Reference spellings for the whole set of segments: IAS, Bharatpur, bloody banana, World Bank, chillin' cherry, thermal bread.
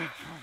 Mm-hmm.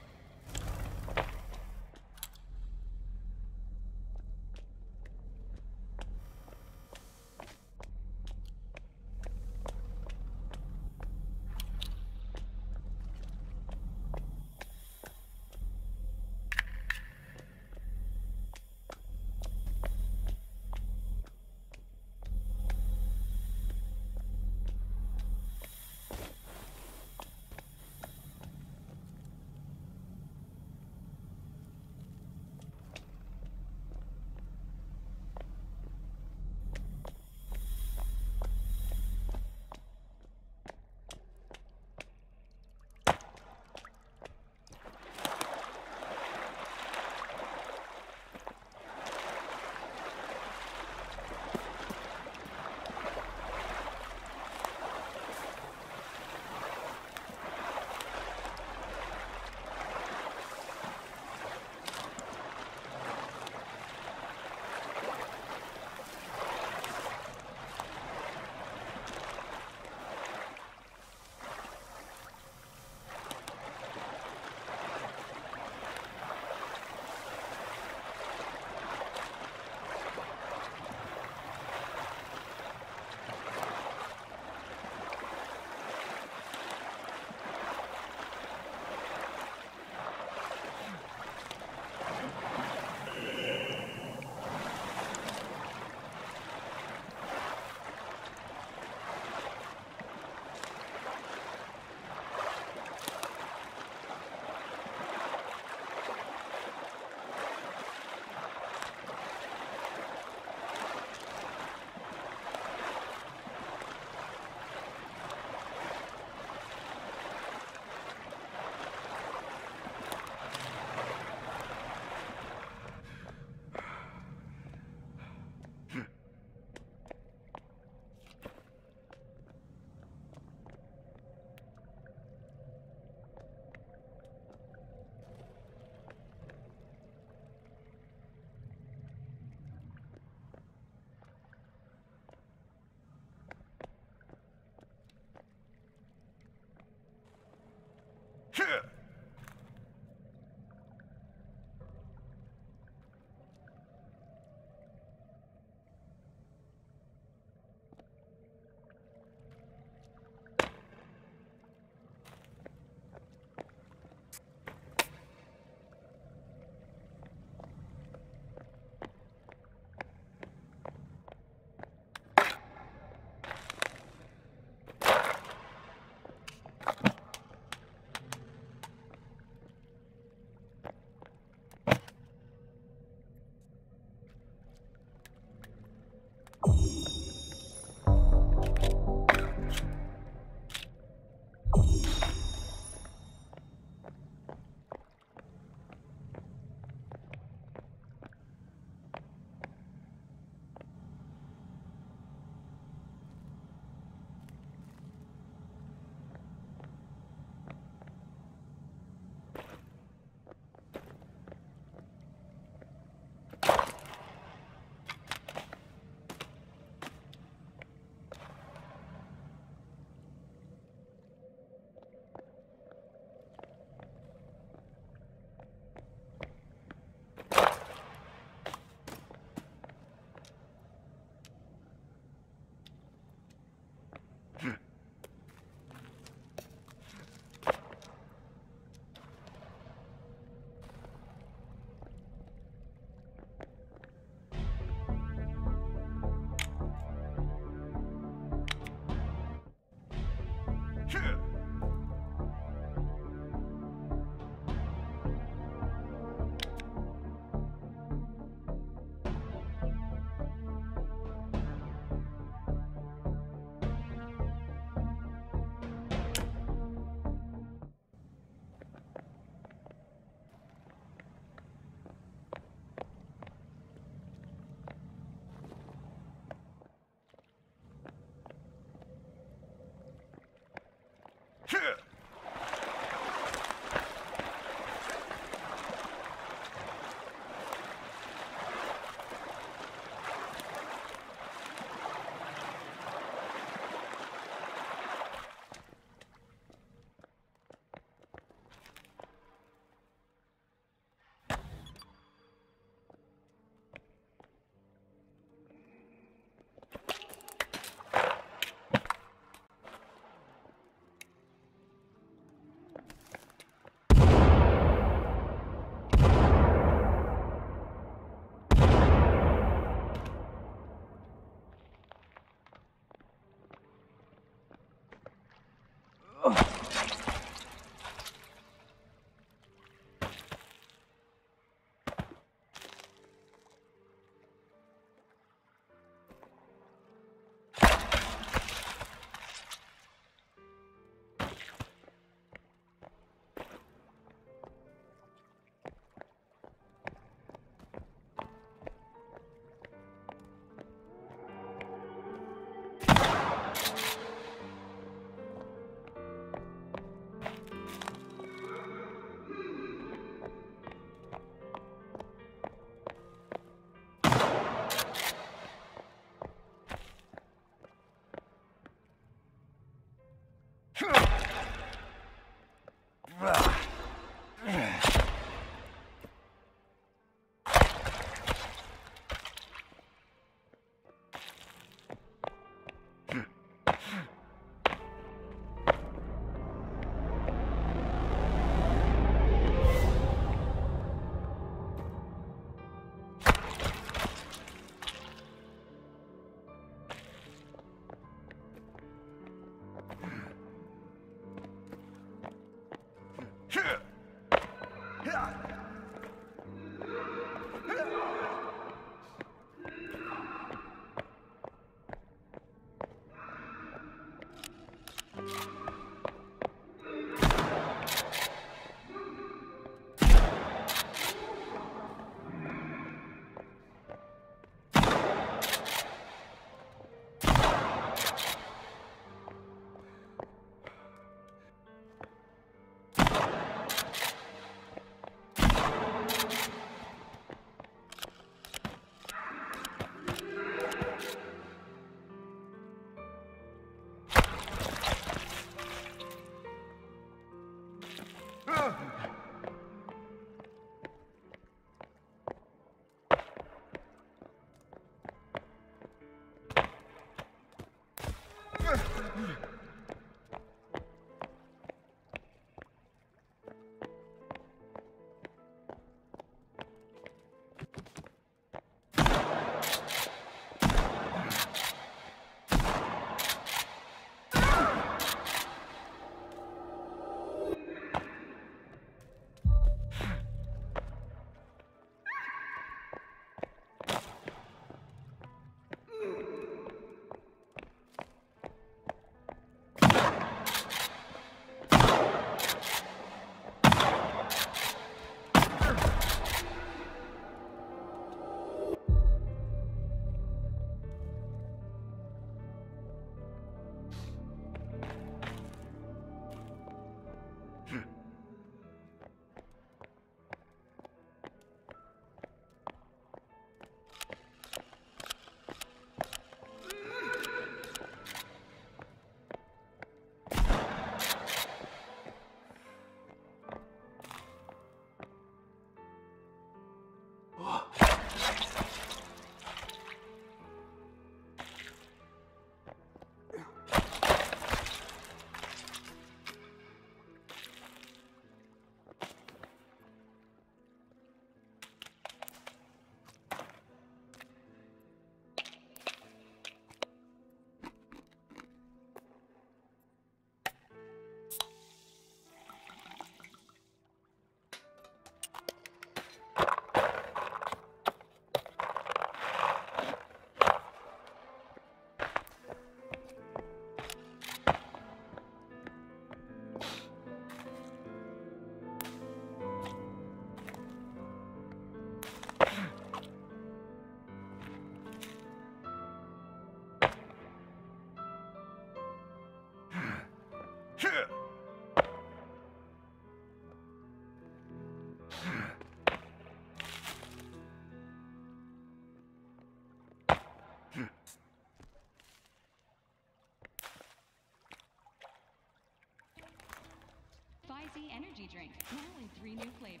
Energy drink, now in 3 new flavors: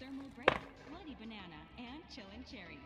thermal bread, bloody banana, and chillin' cherry.